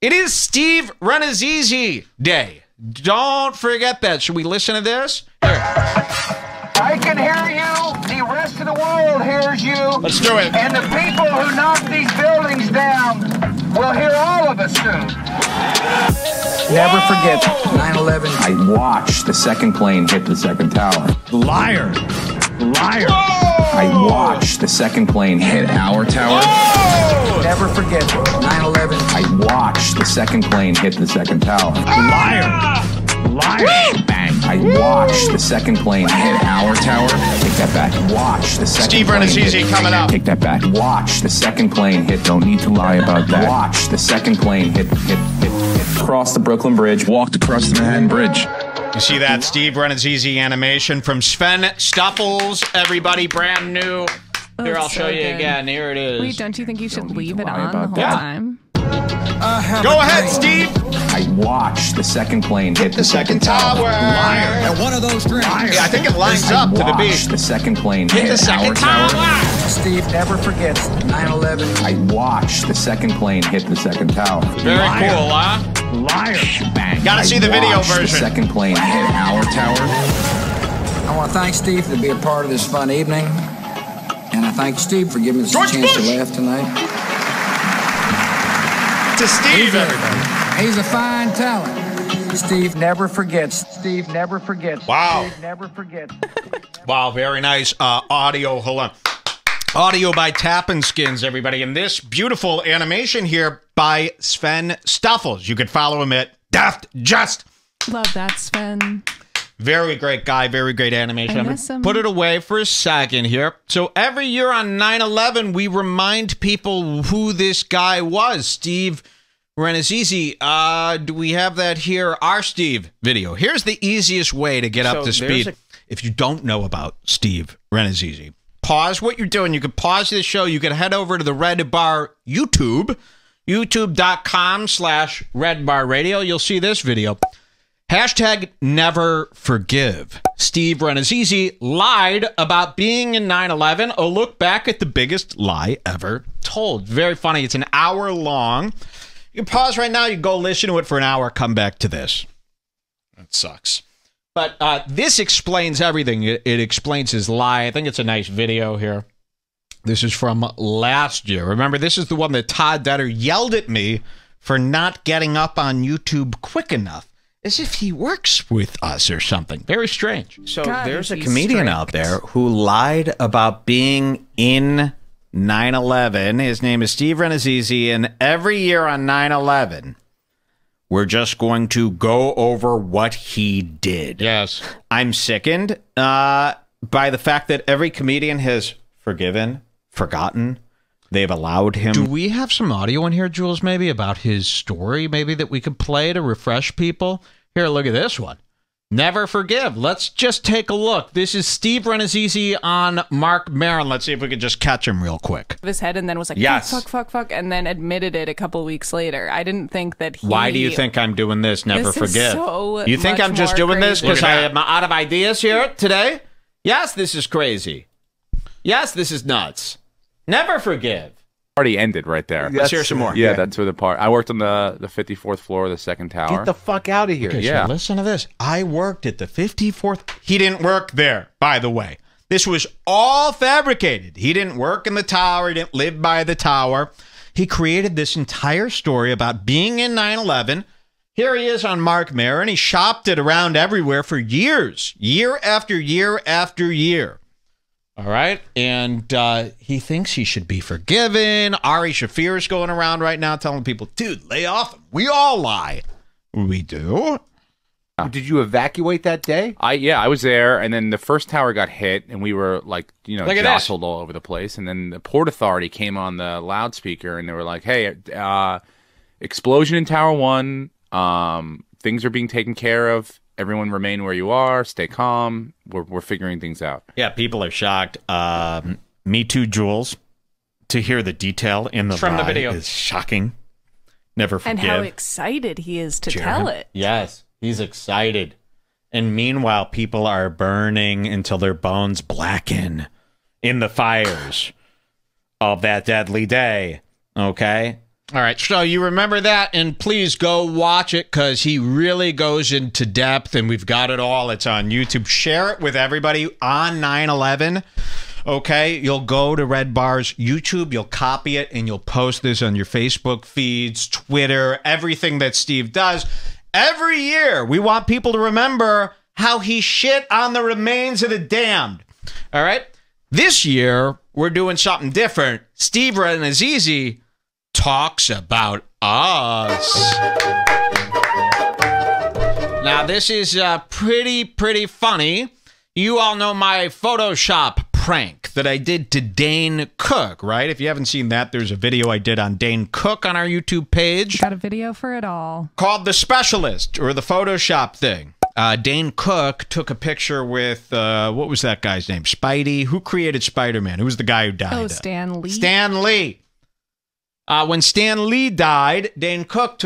It is Steve Rannazzski Day. Don't forget that. Should we listen to this? Here. I can hear you. The rest of the world hears you. Let's do it. And the people who knock these buildings down will hear all of us soon. Never forget 9/11. I watched the second plane hit the second tower. Liar. Liar. Whoa! I watched the second plane hit our tower. Whoa! Never forget 9/11. I watched the second plane hit the second tower. Liar. Liar. Bang. I watched the second plane hit our tower. Take that back. Watch the second plane hit. Steve Rannazzski coming up. Take that back. Watch the second plane hit. Don't need to lie about that. Watch the second plane hit. Crossed the Brooklyn Bridge, walked across the Manhattan Bridge. You see that Steve Rannazzski animation from Sven Stuffles, everybody, brand new. Oh, here, I'll show you again. Here it is. Wait, don't you think you should leave it on the whole time? Go ahead, Steve. I watched the second plane hit the second tower. Liar. One of those dreams. Yeah, I think it lines up to the beat. I watched the second plane hit the second tower. Steve never forgets 9/11. I watched the second plane hit the second tower. Very cool, huh? Liar. Bang. Gotta see the video version. The second plane hit our tower. I want to thank Steve for being a part of this fun evening, and I thank Steve for giving us a chance to laugh tonight. To Steve, everybody. He's a fine talent. Steve never forgets. Steve never forgets. Wow. Steve never forgets. Wow, very nice audio. Hold on. Audio by Tappin Skins, everybody. And this beautiful animation here by Sven Stuffles. You could follow him at Daft Just. Love that, Sven. Very great guy. Very great animation. I'm going to put it away for a second here. So every year on 9/11, we remind people who this guy was, Steve Rannazzski. Do we have that here? Our Steve video. Here's the easiest way to get up to speed. If you don't know about Steve Rannazzski, pause what you're doing. You can pause this show. You can head over to the Red Bar YouTube, youtube.com/Red Bar Radio. You'll see this video. Hashtag never forgive. Steve Rannazzski lied about being in 9/11. A look back at the biggest lie ever told. Very funny. It's an hour long. You can pause right now. You go listen to it for an hour. Come back to this. That sucks. But this explains everything. It explains his lie. I think it's a nice video here. This is from last year. Remember, this is the one that Todd Detter yelled at me for not getting up on YouTube quick enough. As if he works with us or something. Very strange. So there's a comedian out there who lied about being in 9/11. His name is Steve Rannazzski, and every year on 9/11, we're just going to go over what he did. Yes. I'm sickened by the fact that every comedian has forgiven, forgotten. They've allowed him. Do we have some audio in here, Jules, maybe about his story, maybe that we could play to refresh people? Here, look at this one. Never forgive. Let's just take a look. This is Steve Rannazzski on Mark Maron. Let's see if we could just catch him real quick. His head, and then was like, yes. Fuck, fuck, fuck, and then admitted it a couple weeks later. I didn't think that he... Why do you think I'm doing this? Never forgive. So you think I'm just doing this because I am out of ideas here today? Yes, this is crazy. Yes, this is nuts. Never forgive. Already ended right there. Let's hear some more. Yeah, that's where the part. I worked on the 54th floor of the second tower. Get the fuck out of here. Okay, yeah. So listen to this. I worked at the 54th. He didn't work there, by the way. This was all fabricated. He didn't work in the tower. He didn't live by the tower. He created this entire story about being in 9/11. Here he is on Mark Maron. He shopped it around everywhere for years, year after year after year. All right, and he thinks he should be forgiven. Ari Shaffir is going around right now telling people, dude, lay off him. We all lie. We do. Did you evacuate that day? Yeah, I was there, and then the first tower got hit, and we were like, you know, jostled all over the place, and then the Port Authority came on the loudspeaker, and they were like, hey, explosion in Tower 1, things are being taken care of. Everyone remain where you are. Stay calm. We're figuring things out. Yeah, people are shocked. Me too, Jules. To hear the detail in the from the video is shocking. Never forgive. And how excited he is to tell it. Yes, he's excited. And meanwhile, people are burning until their bones blacken in the fires of that deadly day. Okay? All right, so you remember that, and please go watch it because he really goes into depth, and we've got it all. It's on YouTube. Share it with everybody on 9/11. Okay, you'll go to Red Bar's YouTube, you'll copy it, and you'll post this on your Facebook feeds, Twitter, everything that Steve does. Every year, we want people to remember how he shit on the remains of the damned. All right? This year, we're doing something different. Steve Rannazzski talks about us. Now, this is pretty funny. You all know my Photoshop prank that I did to Dane Cook, right? If you haven't seen that, there's a video I did on Dane Cook on our YouTube page. Got a video for it all. Called The Specialist, or the Photoshop thing. Dane Cook took a picture with, what was that guy's name? Spidey? Who created Spider-Man? Who was the guy who died? Oh, Stan Lee. Stan Lee. When Stan Lee died, Dane Cook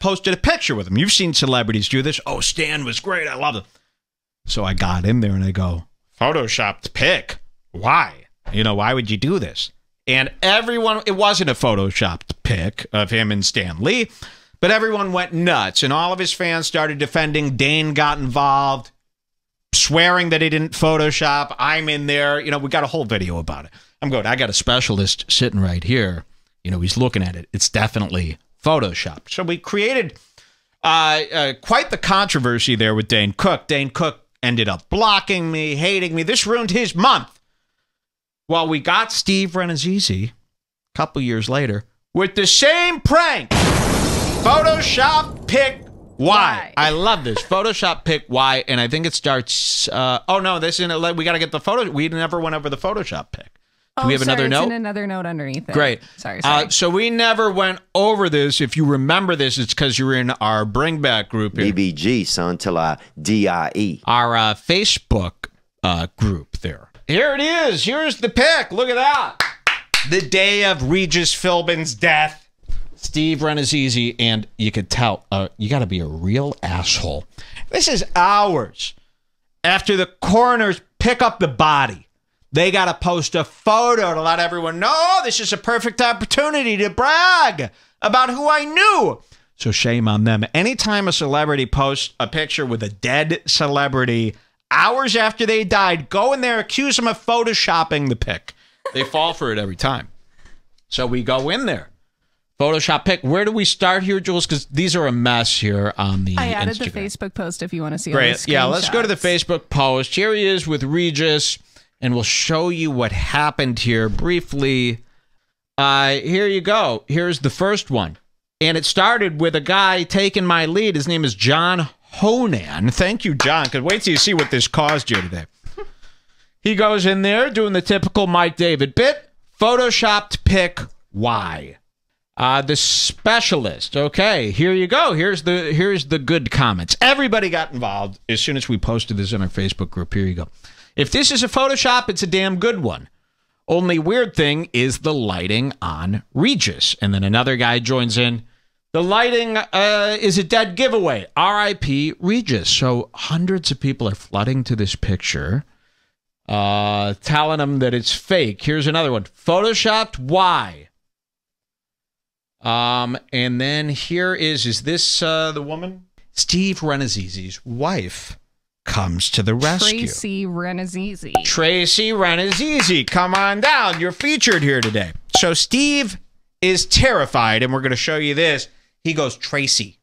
posted a picture with him. You've seen celebrities do this. Oh, Stan was great. I love him. So I got in there and I go, Photoshopped pic. Why? You know, why would you do this? And everyone, it wasn't a Photoshopped pic of him and Stan Lee, but everyone went nuts, and all of his fans started defending. Dane got involved, swearing that he didn't Photoshop. I'm in there. You know, we got a whole video about it. I'm going, I got a specialist sitting right here. You know, he's looking at it. It's definitely Photoshopped. So we created quite the controversy there with Dane Cook. Dane Cook ended up blocking me, hating me. This ruined his month. Well, we got Steve Rannazzski a couple years later with the same prank. Photoshop pick Y. I love this. Photoshop pick Y, and I think it starts. Oh no, this isn't. We got to get the photo. We never went over the Photoshop pick. Do we have another note? It's in another note underneath it. Great. Sorry. So we never went over this. If you remember this, it's because you were in our Bring Back Group. BBG, son, till I die. Our Facebook group there. Here it is. Here's the pic. Look at that. The day of Regis Philbin's death. Steve Rannazzski, and you could tell, you got to be a real asshole. This is hours after the coroners pick up the body. They got to post a photo to let everyone know this is a perfect opportunity to brag about who I knew. So shame on them. Anytime a celebrity posts a picture with a dead celebrity, hours after they died, go in there, accuse them of photoshopping the pic. They fall for it every time. So we go in there. Photoshop pic. Where do we start here, Jules? Because these are a mess here on the I added Instagram. The Facebook post if you want to see. Great. Yeah, let's go to the Facebook post. Here he is with Regis, and we'll show you what happened here briefly. Here you go. Here's the first one. And it started with a guy taking my lead. His name is John Honan. Thank you, John, because wait till you see what this caused you today. He goes in there doing the typical Mike David bit. Photoshopped pick Y. The specialist. Okay, here you go. Here's the good comments. Everybody got involved as soon as we posted this in our Facebook group. Here you go. If this is a Photoshop, it's a damn good one. Only weird thing is the lighting on Regis. And then another guy joins in. The lighting is a dead giveaway. R.I.P. Regis. So hundreds of people are flooding to this picture, telling them that it's fake. Here's another one. Photoshopped Y. And then here is this the woman? Steve Rannazzski's wife comes to the rescue. Tracy Rannazzski. Tracy Rannazzski, come on down. You're featured here today. So Steve is terrified, and we're going to show you this. He goes, Tracy,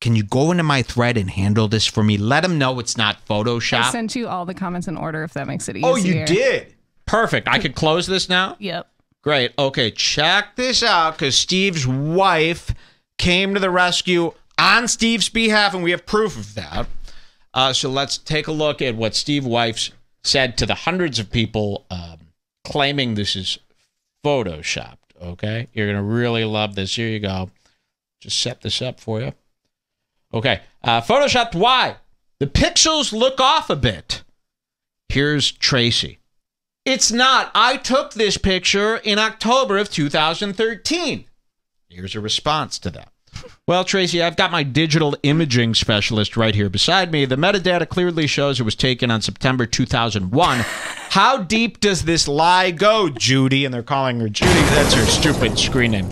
can you go into my thread and handle this for me? Let him know it's not Photoshop. I sent you all the comments in order if that makes it easier. Oh, you did? Perfect. I could close this now? Yep. Great. Okay, check this out, because Steve's wife came to the rescue on Steve's behalf, and we have proof of that. So let's take a look at what Steve's wife said to the hundreds of people claiming this is Photoshopped. Okay, you're going to really love this. Here you go. Just set this up for you. Okay, Photoshopped Y. The pixels look off a bit. Here's Tracy. It's not. I took this picture in October of 2013. Here's a response to that. Well, Tracy, I've got my digital imaging specialist right here beside me. The metadata clearly shows it was taken on September 2001. How deep does this lie go, Judy? And they're calling her Judy. That's her stupid screen name.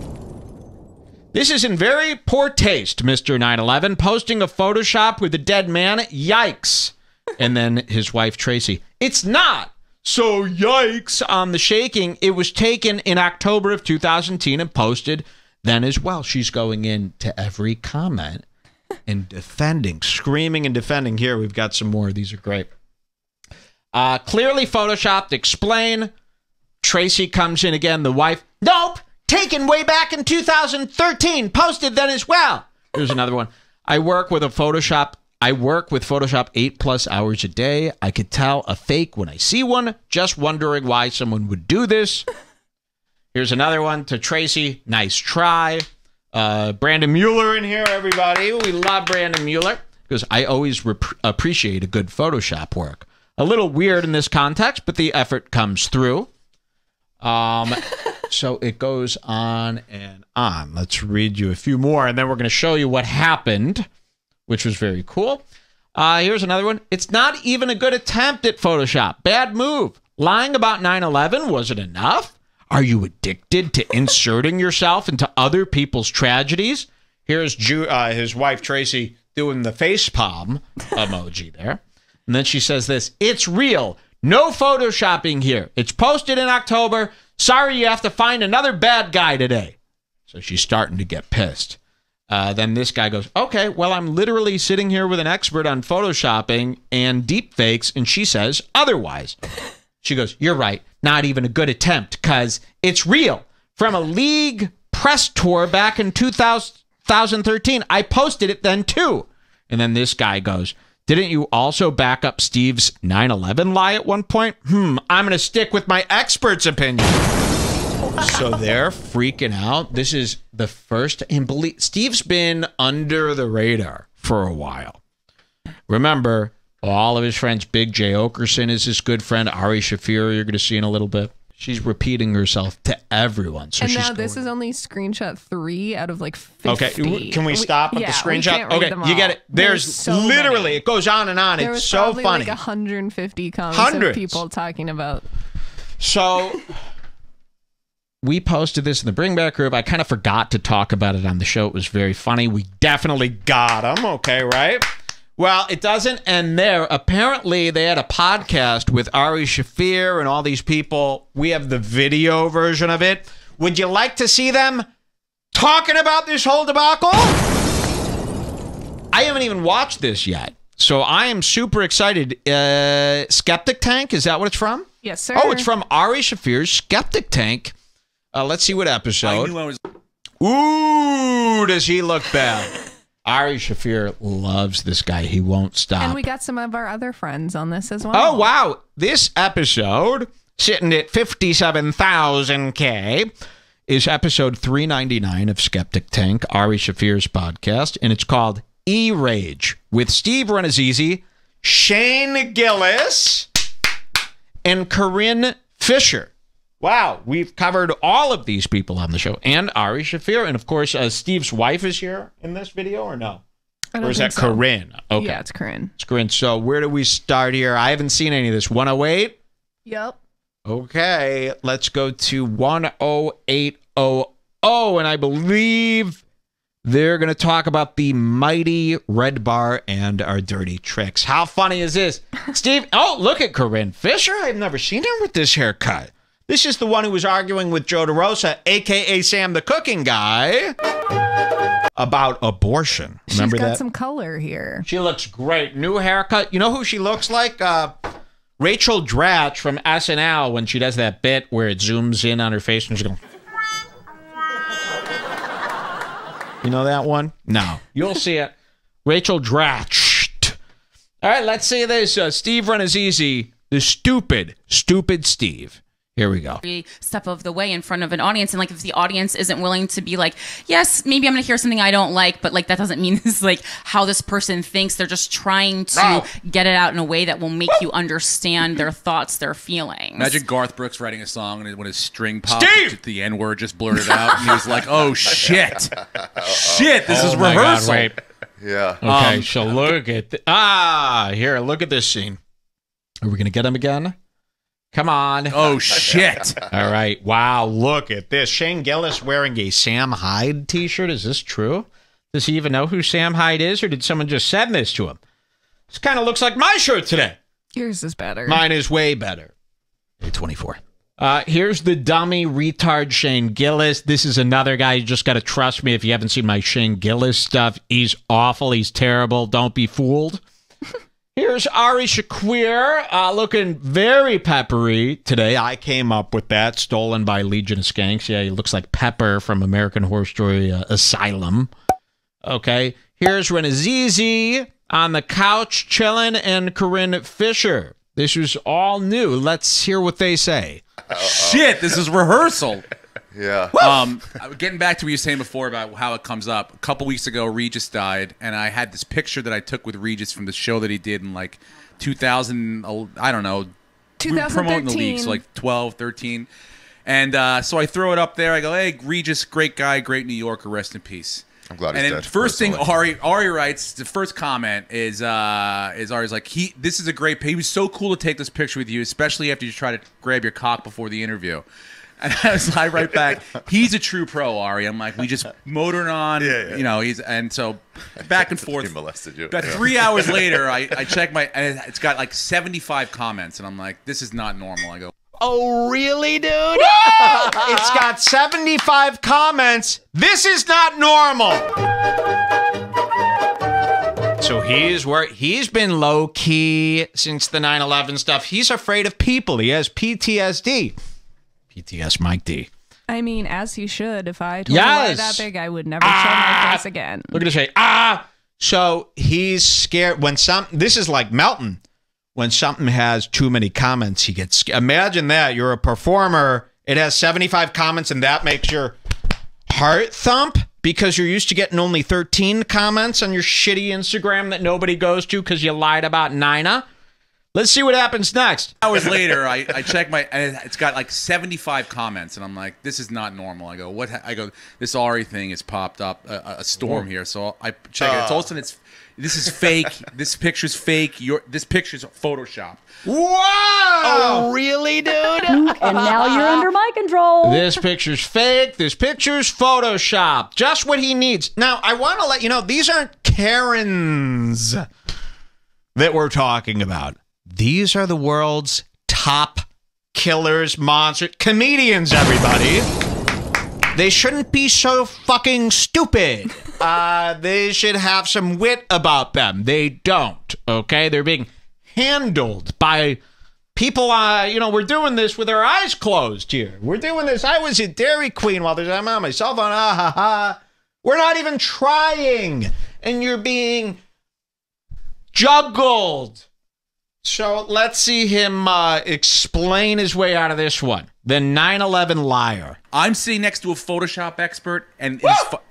This is in very poor taste, Mr. 9/11, posting a Photoshop with a dead man. Yikes. And then his wife, Tracy. It's not. So yikes on the shaking. It was taken in October of 2010 and posted then as well. She's going into every comment and defending, screaming and defending. Here, we've got some more. These are great. Clearly Photoshopped, explain. Tracy comes in again, the wife. Nope. Taken way back in 2013. Posted then as well. Here's another one. I work with Photoshop 8+ hours a day. I could tell a fake when I see one. Just wondering why someone would do this. Here's another one to Tracy. Nice try. Brandon Mueller in here, everybody. We love Brandon Mueller. Because I always appreciate a good Photoshop work. A little weird in this context, but the effort comes through. So it goes on and on. Let's read you a few more, and then we're going to show you what happened, which was very cool. Here's another one. It's not even a good attempt at Photoshop. Bad move. Lying about 9/11 wasn't enough. Are you addicted to inserting yourself into other people's tragedies? Here's his wife, Tracy, doing the face palm emoji there. And then she says this. It's real. No Photoshopping here. It's posted in October. Sorry you have to find another bad guy today. So she's starting to get pissed. Then this guy goes, okay, well, I'm literally sitting here with an expert on Photoshopping and deepfakes, and she says otherwise. She goes, you're right, not even a good attempt, because it's real. From a League press tour back in 2013, I posted it then too. And then this guy goes, didn't you also back up Steve's 9/11 lie at one point? I'm going to stick with my expert's opinion. Wow. So they're freaking out. This is the first, and believe Steve's been under the radar for a while. Remember, all of his friends, Big Jay Oakerson is his good friend, Ari Shaffir, you're going to see in a little bit. She's repeating herself to everyone. So and now this is only screenshot 3 out of like 50. Okay, can we stop at the screenshot? Okay, you get it. There's so literally, it goes on and on. It's so funny. There was like 150 comments of people talking about. So we posted this in the Bring Back Group. I kind of forgot to talk about it on the show. It was very funny. We definitely got them, okay, right? Well, it doesn't end there. Apparently, they had a podcast with Ari Shaffir and all these people. We have the video version of it. Would you like to see them talking about this whole debacle? I haven't even watched this yet, so I am super excited. Skeptic Tank, is that what it's from? Yes, sir. Oh, it's from Ari Shaffir's Skeptic Tank. Let's see what episode. I knew I was... Ooh, does he look bad? Ari Shaffir loves this guy. He won't stop. And we got some of our other friends on this as well. Oh, wow. This episode, sitting at 57,000K, is episode 399 of Skeptic Tank, Ari Shaffir's podcast, and it's called E-Rage with Steve Rannazzski, Shane Gillis, and Corinne Fisher. Wow, we've covered all of these people on the show, and Ari Shaffir, and of course, Steve's wife is here in this video, or no? I don't or is think that so. Corinne? Okay. Yeah, it's Corinne. It's Corinne. So where do we start here? I haven't seen any of this. 108? Yep. Okay, let's go to 108.00, and I believe they're going to talk about the mighty Red Bar and our dirty tricks. How funny is this? Steve, oh, look at Corinne Fisher. I've never seen her with this haircut. This is the one who was arguing with Joe DeRosa, a.k.a. Sam the Cooking Guy, about abortion. Remember that? She's got some color here. She looks great. New haircut. You know who she looks like? Rachel Dratch from SNL when she does that bit where it zooms in on her face and she's going... You know that one? No. You'll see it. Rachel Dratch. All right, let's see this. Steve Rannazzski, the stupid Steve. Here we go. Step of the way in front of an audience. And like, if the audience isn't willing to be like, yes, maybe I'm going to hear something I don't like, but like, that doesn't mean this is like how this person thinks. They're just trying to get it out in a way that will make you understand their thoughts, their feelings. Imagine Garth Brooks writing a song and when his string popped, the N-word just blurted out. And he was like, oh, shit. Shit, this is rehearsal. God, yeah. Okay, so look at... look at this scene. Are we going to get him again? Come on. Oh, shit. All right. Wow. Look at this. Shane Gillis wearing a Sam Hyde t-shirt. Is this true? Does he even know who Sam Hyde is, or did someone just send this to him? This kind of looks like my shirt today. Yours is better. Mine is way better. Day 24. Here's the dummy retard Shane Gillis. This is another guy. You just got to trust me if you haven't seen my Shane Gillis stuff. He's awful. He's terrible. Don't be fooled. Here's Ari Shaffir, looking very peppery today. I came up with that, stolen by Legion of Skanks. Yeah, he looks like Pepper from American Horror Story Asylum. Okay, here's Rannazzski on the couch chilling, and Corinne Fisher. This was all new. Let's hear what they say. Shit, this is rehearsal. Yeah. Getting back to what you were saying before about how it comes up. A couple weeks ago, Regis died, and I had this picture that I took with Regis from the show that he did in like 2000, I don't know, 2013. Promoting the leagues, so like 12, 13. And so I throw it up there. I go, hey, Regis, great guy, great New Yorker, rest in peace. I'm glad he's dead. And the first thing Ari writes, the first comment is Ari's like, this is a great, he was so cool to take this picture with you, especially after you try to grab your cock before the interview. And I write back, he's a true pro, Ari. I'm like, we just motoring on, you know. And so back and forth. He molested you. About 3 hours later, I check my, and it's got like 75 comments, and I'm like, this is not normal. I go, oh really, dude? It's got 75 comments. This is not normal. So he's been low key since the 9/11 stuff. He's afraid of people. He has PTSD. ETS Mike D. I mean, as he should. If I told you that big, I would never show my face again. Look at this way. So he's scared when this is like Melton. When something has too many comments, he gets scared. Imagine that. You're a performer. It has 75 comments, and that makes your heart thump because you're used to getting only 13 comments on your shitty Instagram that nobody goes to because you lied about Nina. Let's see what happens next. Hours later, I check my, and it's got like 75 comments, and I'm like, this is not normal. I go, what? I go, this Ari thing has popped up a storm here. So I check it. It's also, this is fake. This picture's fake. This picture's Photoshop. Whoa! Oh, really, dude? And now you're under my control. This picture's fake. This picture's Photoshop. Just what he needs. Now, I want to let you know, these aren't Karens that we're talking about. These are the world's top killers, monsters, comedians, everybody. They shouldn't be so fucking stupid. They should have some wit about them. They don't, okay? They're being handled by people, you know, we're doing this with our eyes closed here. We're doing this. I was at Dairy Queen while there's, I'm on my cell phone, We're not even trying. And you're being juggled. So let's see him explain his way out of this one. The 9/11 liar. I'm sitting next to a Photoshop expert, and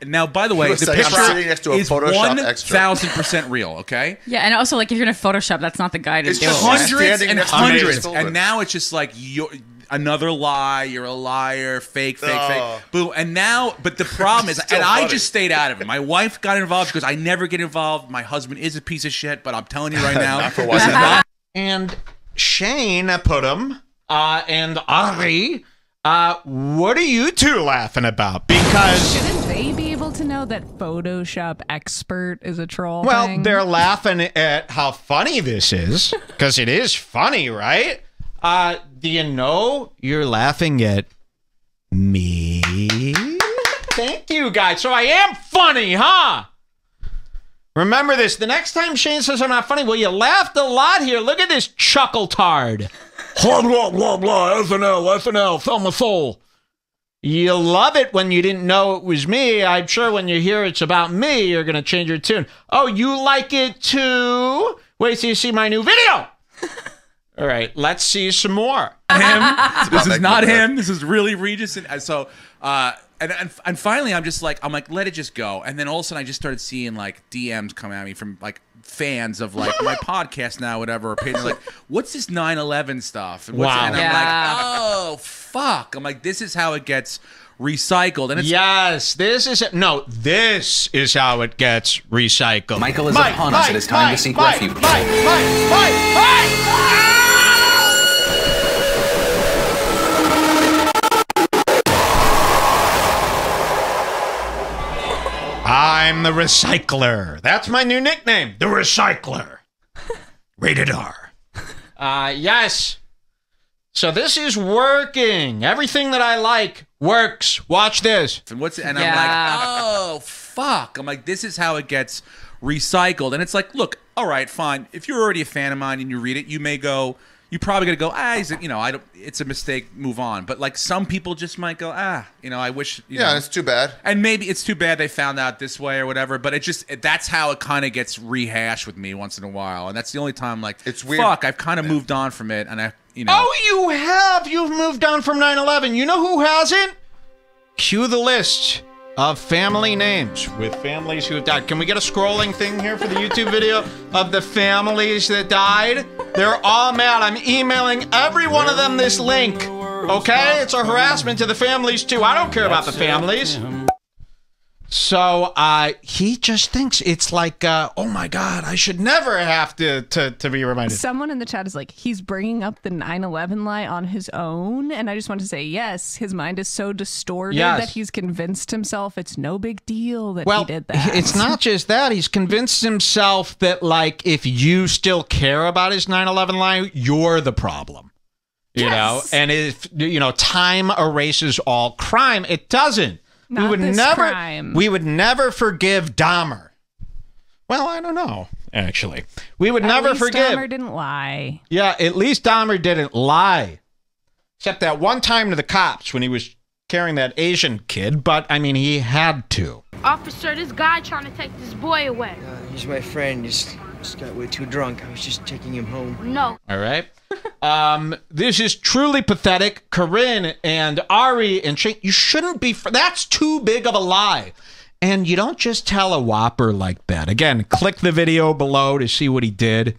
now, by the way, the picture I'm sitting next to a Photoshop expert. 1000% real. Okay. Yeah, and also, like, if you're gonna Photoshop, that's not the guy to do it. Hundreds and hundreds, and now it's just like another lie. You're a liar. Fake, fake, fake. Boo. And now, but the problem is, and I just stayed out of it. My wife got involved because I never get involved. My husband is a piece of shit, but I'm telling you right now, not for what. And Shane put him, and Ari, what are you two laughing about? Because shouldn't they be able to know that Photoshop expert is a troll? Well, they're laughing at how funny this is, because it is funny, right? Do you know you're laughing at me? Thank you, guys. So I am funny, huh? Remember this. The next time Shane says I'm not funny, well, you laughed a lot here. Look at this chuckle tard. Blah, blah, blah, blah, SNL, SNL, sell my soul. You love it when you didn't know it was me. I'm sure when you hear it's about me, you're going to change your tune. Oh, you like it too? Wait till you see my new video. All right, let's see some more. This is not him. This is really Regis. And so... And finally, I'm like, let it just go. And then all of a sudden, I just started seeing like DMs come at me from like fans of like my podcast now, whatever. Opinions like, what's this 9/11 stuff? And, wow. And I'm like, oh fuck! I'm like, this is how it gets recycled. And it's yes, this is no, this is how it gets recycled. Michael is upon us. It is time to seek refuge. I'm the Recycler. That's my new nickname, the Recycler. Rated R. Yes. So this is working. Everything that I like works. Watch this. And what's it? And yeah. I'm like, oh fuck. I'm like, this is how it gets recycled. And it's like, look, all right, fine. If you're already a fan of mine and you read it, you may go. You're probably gonna go, ah, you know, I don't. It's a mistake. Move on. But like some people just might go, ah, you know, I wish. You yeah, know. It's too bad. And maybe it's too bad they found out this way or whatever. But it just that's how it kind of gets rehashed with me once in a while, and that's the only time like it's weird. Fuck, I've kind of moved on from it, and I, you know. Oh, you have. You've moved on from 9/11. You know who hasn't? Cue the list of family names with families who have died. Can we get a scrolling thing here for the YouTube video of the families that died? They're all mad. I'm emailing every one of them this link. Okay? It's a harassment to the families, too. I don't care about the families. So he just thinks it's like, oh, my God, I should never have to be reminded. Someone in the chat is like, he's bringing up the 9/11 lie on his own. And I just want to say, yes, his mind is so distorted that he's convinced himself it's no big deal that he did that. It's not just that. He's convinced himself that, like, if you still care about his 9/11 lie, you're the problem. You know, and if, you know, time erases all crime, it doesn't. Not we would this never. Crime. We would never forgive Dahmer. Well, I don't know. Actually, we would never forgive. At least Dahmer didn't lie. Yeah, at least Dahmer didn't lie, except that one time to the cops when he was carrying that Asian kid. But I mean, he had to. Officer, this guy trying to take this boy away. He's my friend. Just got way too drunk. I was just taking him home. No. All right. This is truly pathetic. Corinne and Ari and Shane, you shouldn't be. That's too big of a lie. And you don't just tell a whopper like that. Again, click the video below to see what he did.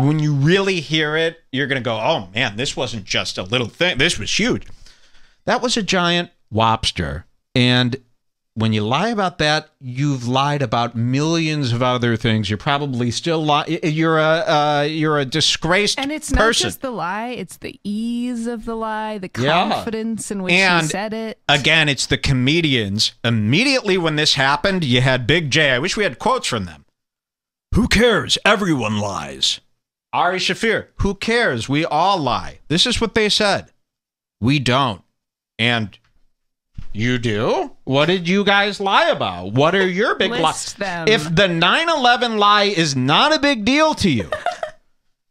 When you really hear it, you're going to go, oh, man, this wasn't just a little thing. This was huge. That was a giant whopster. And when you lie about that, you've lied about millions of other things. You're probably still you're a disgraced person. And it's not just the lie; it's the ease of the lie, the confidence in which you said it. Again, it's the comedians. Immediately when this happened, you had Big Jay. I wish we had quotes from them. Who cares? Everyone lies. Ari Shaffir. Who cares? We all lie. This is what they said. We don't. And. You do? What did you guys lie about? What are your big lies? If the 9/11 lie is not a big deal to you,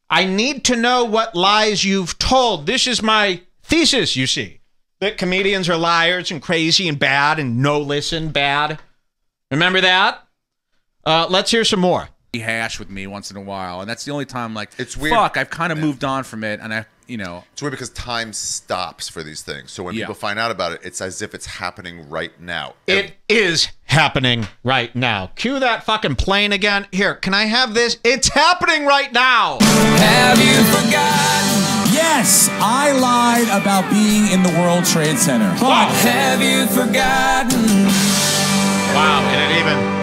I need to know what lies you've told. This is my thesis, you see, that comedians are liars and crazy and bad and no-listen bad. Remember that? Let's hear some more. Hash with me once in a while, and that's the only time like it's weird. Fuck, I've kind of moved on from it, and I, you know, it's weird because time stops for these things. So when people find out about it, it's as if it's happening right now. It is happening right now. Cue that fucking plane again. Here, can I have this? It's happening right now. Have you forgotten? Yes, I lied about being in the World Trade Center. Fuck. Have you forgotten? Wow, and it even.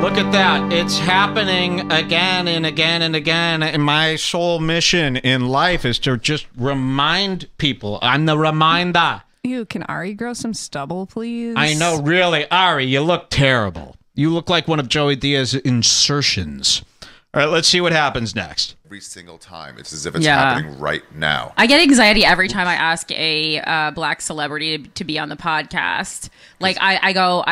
Look at that. It's happening again and again and again. And my sole mission in life is to just remind people. I'm the reminder. Ew, can Ari grow some stubble, please? I know, really. Ari, you look terrible. You look like one of Joey Diaz's insertions. All right, let's see what happens next. Every single time. It's as if it's happening right now. I get anxiety every time I ask a black celebrity to be on the podcast. Like, I go,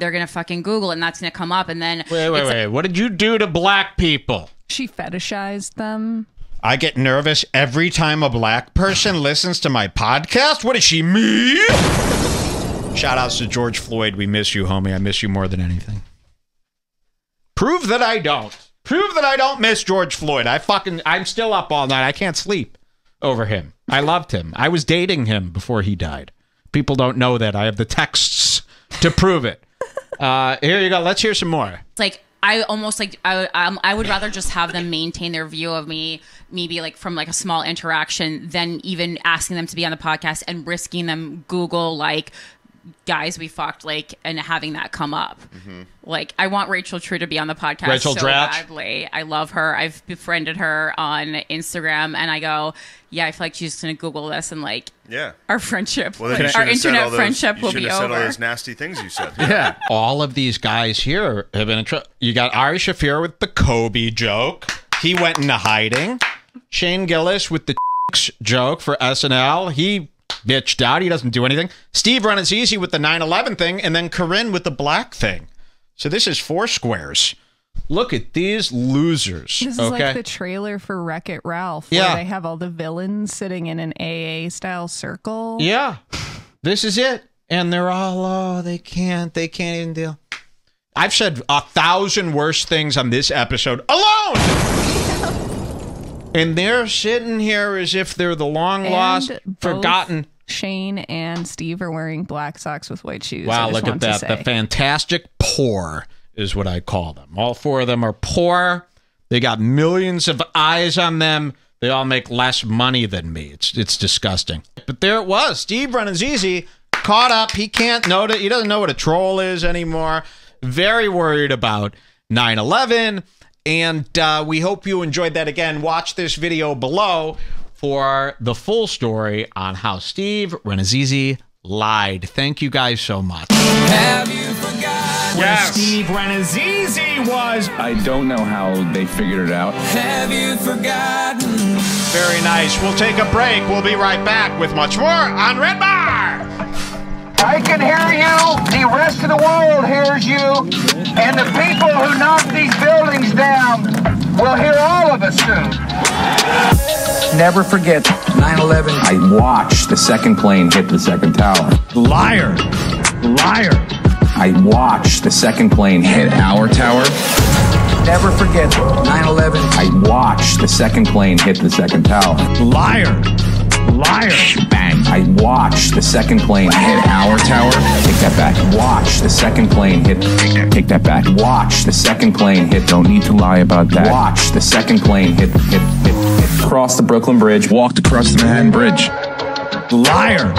they're going to fucking Google, and that's going to come up. And then. Wait. What did you do to black people? She fetishized them. I get nervous every time a black person listens to my podcast. What is she, me? Shout outs to George Floyd. We miss you, homie. I miss you more than anything. Prove that I don't. Prove that I don't miss George Floyd. I'm still up all night. I can't sleep over him. I loved him. I was dating him before he died. People don't know that. I have the texts to prove it. Here you go. Let's hear some more. It's like, I would rather just have them maintain their view of me, maybe like from like a small interaction, than even asking them to be on the podcast and risking them Google like guys we fucked, like, and having that come up. Mm-hmm. Like, I want Rachel True to be on the podcast so badly. I love her. I've befriended her on Instagram, and I go, yeah, I feel like she's going to Google this, and, like, yeah, our friendship, well, like, our internet friendship will be over. You should have said all those nasty things you said. Yeah. All of these guys here have been in trouble. You got Ari Shaffir with the Kobe joke. He went into hiding. Shane Gillis with the joke for SNL. He bitched out. He doesn't do anything. Steve Rannazzski with the 9/11 thing, and then Corinne with the black thing. So this is four squares. Look at these losers. This is like the trailer for Wreck-It Ralph, where they have all the villains sitting in an AA-style circle. Yeah. This is it. And they're all, oh, they can't even deal. I've said 1,000 worse things on this episode alone. And they're sitting here as if they're the long-lost, forgotten. Shane and Steve are wearing black socks with white shoes. Wow, look at that. The fantastic poor is what I call them. All four of them are poor. They got millions of eyes on them. They all make less money than me. It's disgusting. But there it was. Steve Rannazzski caught up. He can't know that. He doesn't know what a troll is anymore. Very worried about 9/11, and we hope you enjoyed that. Again, watch this video below for the full story on how Steve Rannazzski lied. Thank you guys so much. Have you forgotten where Steve Rannazzski was? I don't know how they figured it out. Have you forgotten? Very nice. We'll take a break. We'll be right back with much more on Red Bar. I can hear you, the rest of the world hears you, and the people who knock these buildings down will hear all of us soon. Never forget 9/11. I watched the second plane hit the second tower. Liar. Liar. I watched the second plane hit our tower. Never forget 9/11. I watched the second plane hit the second tower. Liar. Liar. Bang. I watched the second plane hit our tower. Take that back. Watch the second plane hit. Take that back. Watch the second plane hit. Don't need to lie about that. Watch the second plane hit. Hit. Crossed the Brooklyn Bridge. Walked across the Manhattan Bridge. Liar.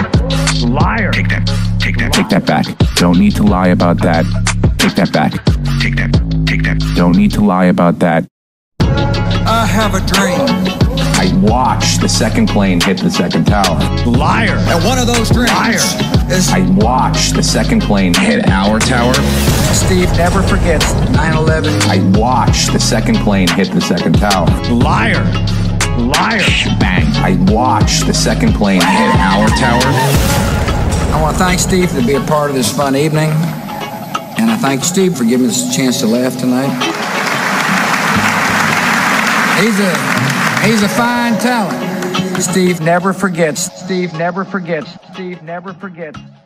Liar. Take that. Take that. Take that back. Don't need to lie about that. Take that back. Take that. Take that. Don't need to lie about that. I have a dream. I watched the second plane hit the second tower. Liar. And one of those dreams. Liar. I watched the second plane hit our tower. Steve never forgets 9/11. I watched the second plane hit the second tower. Liar. Liar. Bang. I watched the second plane hit our tower. I want to thank Steve for being a part of this fun evening. And I thank Steve for giving us a chance to laugh tonight. He's a fine talent. Steve never forgets. Steve never forgets. Steve never forgets.